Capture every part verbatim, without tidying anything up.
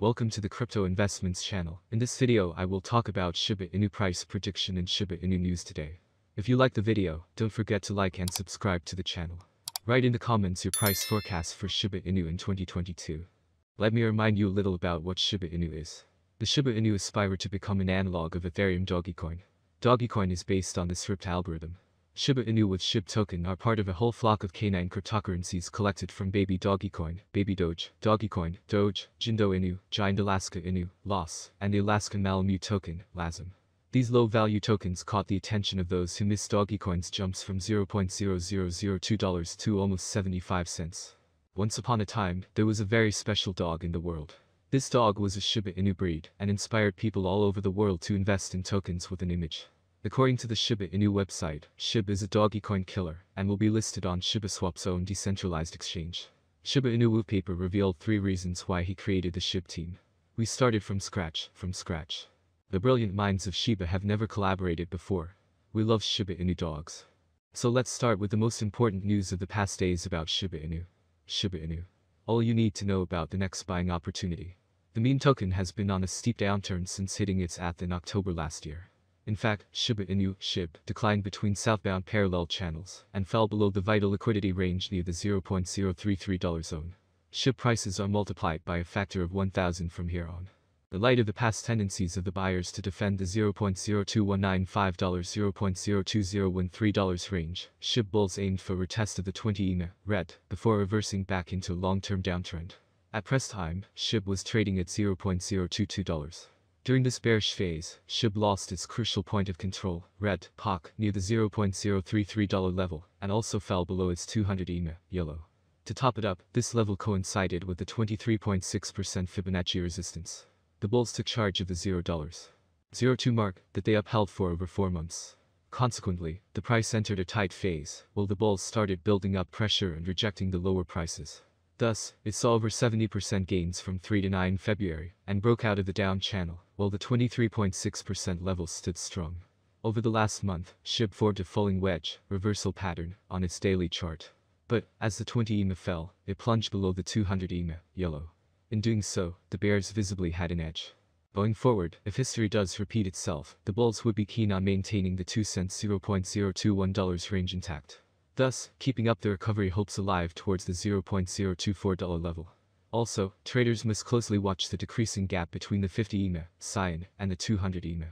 Welcome to the Crypto Investments channel. In this video, I will talk about Shiba Inu price prediction and Shiba Inu news today. If you like the video, don't forget to like and subscribe to the channel. Write in the comments your price forecast for Shiba Inu in twenty twenty-two. Let me remind you a little about what Shiba Inu is. The Shiba Inu aspires to become an analog of Ethereum Doggycoin. Doggycoin is based on the S R P algorithm. Shiba Inu with S H I B token are part of a whole flock of canine cryptocurrencies collected from Baby Doggycoin, Baby Doge, Doggycoin, Doge, Jindo Inu, Giant Alaska Inu, L A S M, and the Alaska Malamute token, L A S M. These low-value tokens caught the attention of those who missed Doggycoin's jumps from zero point zero zero zero two dollars to almost seventy-five cents. Once upon a time, there was a very special dog in the world. This dog was a Shiba Inu breed and inspired people all over the world to invest in tokens with an image. According to the Shiba Inu website, S H I B is a Doggycoin killer and will be listed on ShibaSwap's own decentralized exchange. Shiba Inu wallpaper revealed three reasons why he created the S H I B team. We started from scratch, from scratch. The brilliant minds of Shiba have never collaborated before. We love Shiba Inu dogs. So let's start with the most important news of the past days about Shiba Inu. Shiba Inu. All you need to know about the next buying opportunity. The meme token has been on a steep downturn since hitting its A T H in October last year. In fact, Shiba Inu, S H I B, declined between southbound parallel channels and fell below the vital liquidity range near the zero point zero three three dollar zone. S H I B prices are multiplied by a factor of one thousand from here on. The light of the past tendencies of the buyers to defend the zero point zero two one nine five to zero point zero two zero one three range, S H I B bulls aimed for a retest of the twenty E M A red before reversing back into a long-term downtrend. At press time, S H I B was trading at zero point zero two two dollars. During this bearish phase, S H I B lost its crucial point of control, red, P O C, near the zero point zero three three dollar level, and also fell below its two hundred E M A, yellow. To top it up, this level coincided with the twenty-three point six percent Fibonacci resistance. The bulls took charge of the zero point zero two mark that they upheld for over four months. Consequently, the price entered a tight phase, while the bulls started building up pressure and rejecting the lower prices. Thus, it saw over seventy percent gains from three to nine in February, and broke out of the down channel, while the twenty-three point six percent level stood strong. Over the last month, S H I B formed a falling wedge, reversal pattern, on its daily chart. But, as the twenty E M A fell, it plunged below the two hundred E M A, yellow. In doing so, the bears visibly had an edge. Going forward, if history does repeat itself, the bulls would be keen on maintaining the two cents zero point zero two one dollar range intact. Thus, keeping up the recovery hopes alive towards the zero point zero two four dollar level. Also, traders must closely watch the decreasing gap between the fifty E M A, cyan, and the two hundred E M A.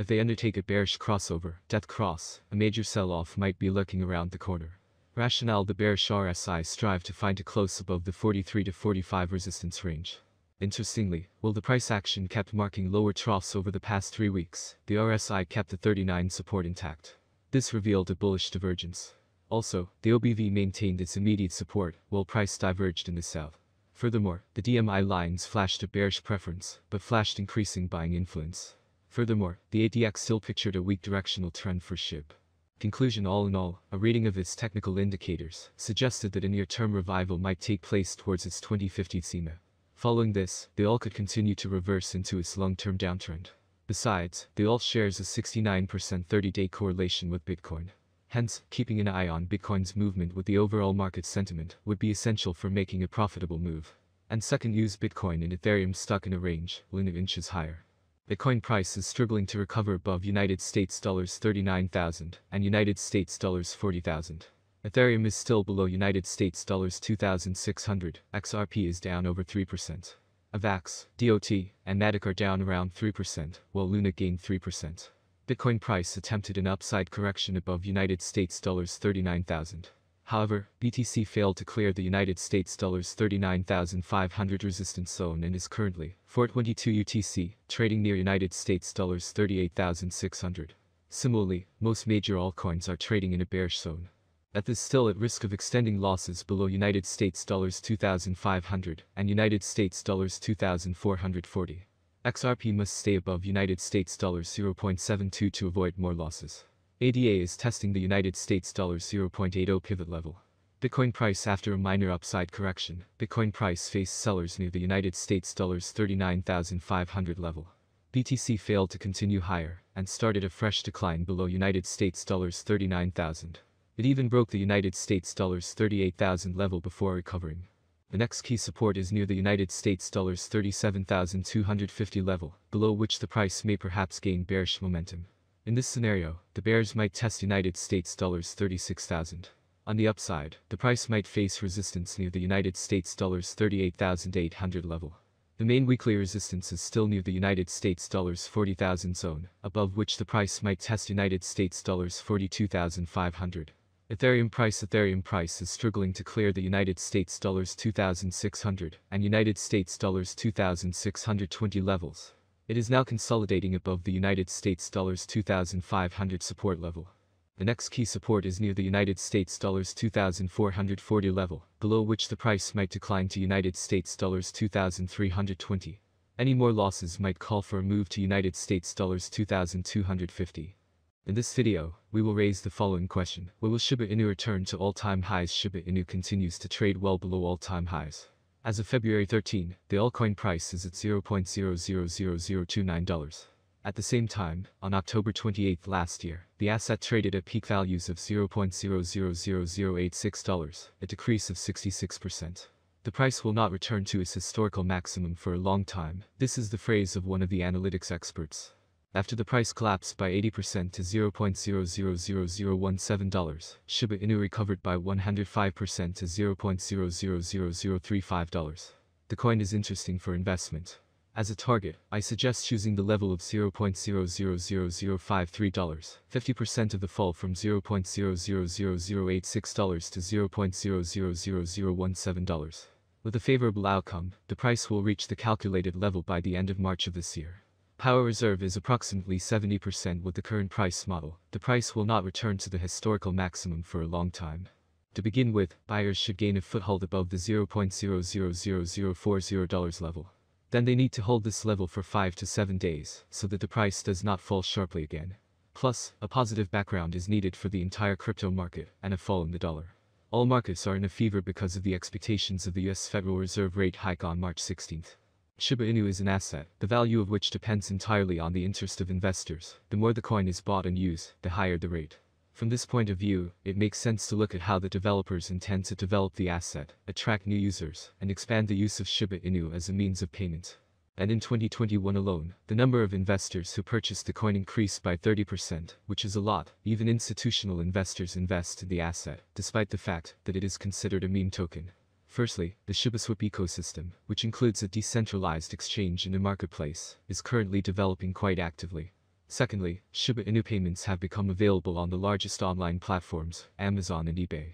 If they undertake a bearish crossover, death cross, a major sell-off might be lurking around the corner. Rationale: the bearish R S I strive to find a close above the forty-three to forty-five resistance range. Interestingly, while the price action kept marking lower troughs over the past three weeks, the R S I kept the thirty-nine support intact. This revealed a bullish divergence. Also, the O B V maintained its immediate support, while price diverged in the south. Furthermore, the D M I lines flashed a bearish preference, but flashed increasing buying influence. Furthermore, the A D X still pictured a weak directional trend for S H I B. Conclusion: all in all, a reading of its technical indicators suggested that a near-term revival might take place towards its twenty fifty E M A. Following this, the all could continue to reverse into its long-term downtrend. Besides, the all shares a sixty-nine percent thirty-day correlation with Bitcoin. Hence, keeping an eye on Bitcoin's movement with the overall market sentiment would be essential for making a profitable move. And second news: Bitcoin and Ethereum stuck in a range, Luna inches higher. Bitcoin price is struggling to recover above United States dollars thirty-nine thousand and United States dollars forty thousand. Ethereum is still below United States dollars two thousand six hundred, X R P is down over three percent. AVAX, D O T, and MATIC are down around three percent, while Luna gained three percent. Bitcoin price attempted an upside correction above United States dollars thirty-nine thousand. However, B T C failed to clear the United States dollars thirty-nine thousand five hundred resistance zone and is currently, four twenty-two U T C, trading near United States dollars thirty-eight thousand six hundred. Similarly, most major altcoins are trading in a bearish zone. That is still at risk of extending losses below United States dollars two thousand five hundred and United States dollars two thousand four hundred forty. X R P must stay above United States dollars zero point seven two to avoid more losses. A D A is testing the United States dollars zero point eight zero pivot level. Bitcoin price: after a minor upside correction, Bitcoin price faced sellers near the United States dollars thirty-nine thousand five hundred level. B T C failed to continue higher and started a fresh decline below United States dollars thirty-nine thousand. It even broke the United States dollars thirty-eight thousand level before recovering. The next key support is near the United States dollars thirty-seven thousand two hundred fifty level, below which the price may perhaps gain bearish momentum. In this scenario, the bears might test United States dollars thirty-six thousand. On the upside, the price might face resistance near the United States dollars thirty-eight thousand eight hundred level. The main weekly resistance is still near the United States dollars forty thousand zone, above which the price might test United States dollars forty-two thousand five hundred. Ethereum price Ethereum price is struggling to clear the United States dollars two thousand six hundred and United States dollars two thousand six hundred twenty levels. It is now consolidating above the United States dollars two thousand five hundred support level. The next key support is near the United States dollars two thousand four hundred forty level, below which the price might decline to United States dollars two thousand three hundred twenty. Any more losses might call for a move to United States dollars two thousand two hundred fifty. In this video, we will raise the following question: will Shiba Inu return to all-time highs? Shiba Inu continues to trade well below all-time highs. As of February thirteenth, the altcoin price is at zero point zero zero zero zero two nine dollars. At the same time, on October twenty-eighth last year, the asset traded at peak values of zero point zero zero zero zero eight six dollars, a decrease of sixty-six percent. The price will not return to its historical maximum for a long time. This is the phrase of one of the analytics experts. After the price collapsed by eighty percent to zero point zero zero zero zero one seven dollars, Shiba Inu recovered by one hundred five percent to zero point zero zero zero zero three five dollars. The coin is interesting for investment. As a target, I suggest choosing the level of zero point zero zero zero zero five three dollars, fifty percent of the fall from zero point zero zero zero zero eight six dollars to zero point zero zero zero zero one seven dollars. With a favorable outcome, the price will reach the calculated level by the end of March of this year. Power reserve is approximately seventy percent with the current price model. The price will not return to the historical maximum for a long time. To begin with, buyers should gain a foothold above the zero point zero zero zero zero four zero dollars level. Then they need to hold this level for five to seven days, so that the price does not fall sharply again. Plus, a positive background is needed for the entire crypto market, and a fall in the dollar. All markets are in a fever because of the expectations of the U S Federal Reserve rate hike on March sixteenth. Shiba Inu is an asset, the value of which depends entirely on the interest of investors. The more the coin is bought and used, the higher the rate. From this point of view, it makes sense to look at how the developers intend to develop the asset, attract new users, and expand the use of Shiba Inu as a means of payment. And in twenty twenty-one alone, the number of investors who purchased the coin increased by thirty percent, which is a lot. Even institutional investors invest in the asset, despite the fact that it is considered a meme token. Firstly, the ShibaSwap ecosystem, which includes a decentralized exchange and a marketplace, is currently developing quite actively. Secondly, Shiba Inu payments have become available on the largest online platforms, Amazon and eBay.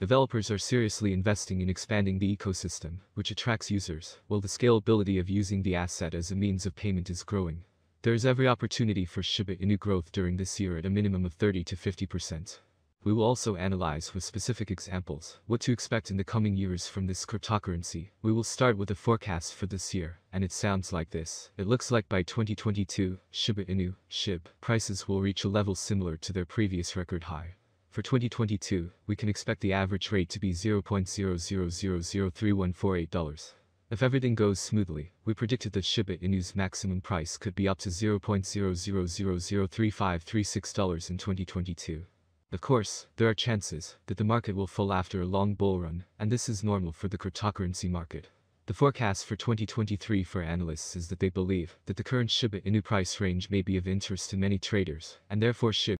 Developers are seriously investing in expanding the ecosystem, which attracts users, while the scalability of using the asset as a means of payment is growing. There is every opportunity for Shiba Inu growth during this year at a minimum of thirty to fifty percent. We will also analyze with specific examples what to expect in the coming years from this cryptocurrency. We will start with a forecast for this year, and it sounds like this. It looks like by twenty twenty-two, Shiba Inu, S H I B, prices will reach a level similar to their previous record high. For twenty twenty-two, we can expect the average rate to be zero point zero zero zero zero three one four eight dollars. If everything goes smoothly, we predicted that Shiba Inu's maximum price could be up to zero point zero zero zero zero three five three six dollars in twenty twenty-two. Of course, there are chances that the market will fall after a long bull run, and this is normal for the cryptocurrency market. The forecast for twenty twenty-three for analysts is that they believe that the current Shiba Inu price range may be of interest to many traders, and therefore S H I B